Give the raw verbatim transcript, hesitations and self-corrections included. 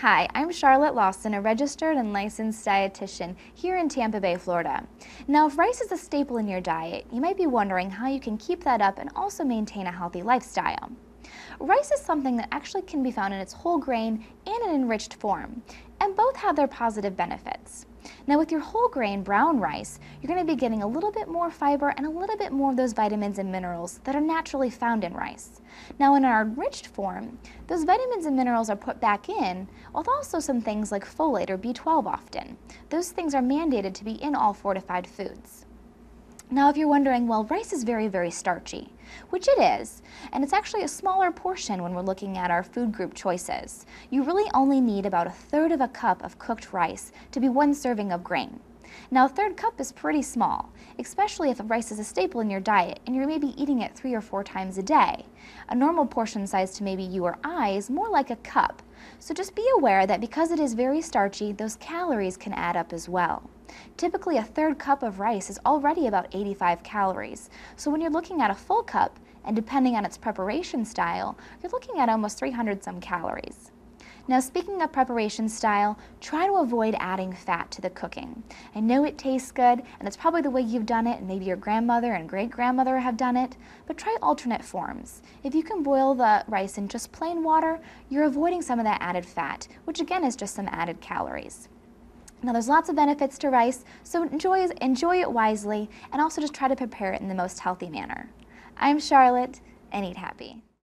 Hi, I'm Charlotte Lawson, a registered and licensed dietitian here in Tampa Bay, Florida. Now, if rice is a staple in your diet, you might be wondering how you can keep that up and also maintain a healthy lifestyle. Rice is something that actually can be found in its whole grain and an enriched form, and both have their positive benefits. Now, with your whole grain brown rice, you're going to be getting a little bit more fiber and a little bit more of those vitamins and minerals that are naturally found in rice. Now, in our enriched form, those vitamins and minerals are put back in, with also some things like folate or B twelve often. Those things are mandated to be in all fortified foods. Now, if you're wondering, well, rice is very, very starchy, which it is, and it's actually a smaller portion when we're looking at our food group choices. You really only need about a third of a cup of cooked rice to be one serving of grain. Now, a third cup is pretty small, especially if rice is a staple in your diet and you're maybe eating it three or four times a day. A normal portion size to maybe you or I is more like a cup. So just be aware that because it is very starchy, those calories can add up as well. Typically, a third cup of rice is already about eighty-five calories. So when you're looking at a full cup, and depending on its preparation style, you're looking at almost three hundred some calories. Now, speaking of preparation style, try to avoid adding fat to the cooking. I know it tastes good, and it's probably the way you've done it, and maybe your grandmother and great-grandmother have done it, but try alternate forms. If you can boil the rice in just plain water, you're avoiding some of that added fat, which again is just some added calories. Now, there's lots of benefits to rice, so enjoy, enjoy it wisely, and also just try to prepare it in the most healthy manner. I'm Charlotte, and eat happy.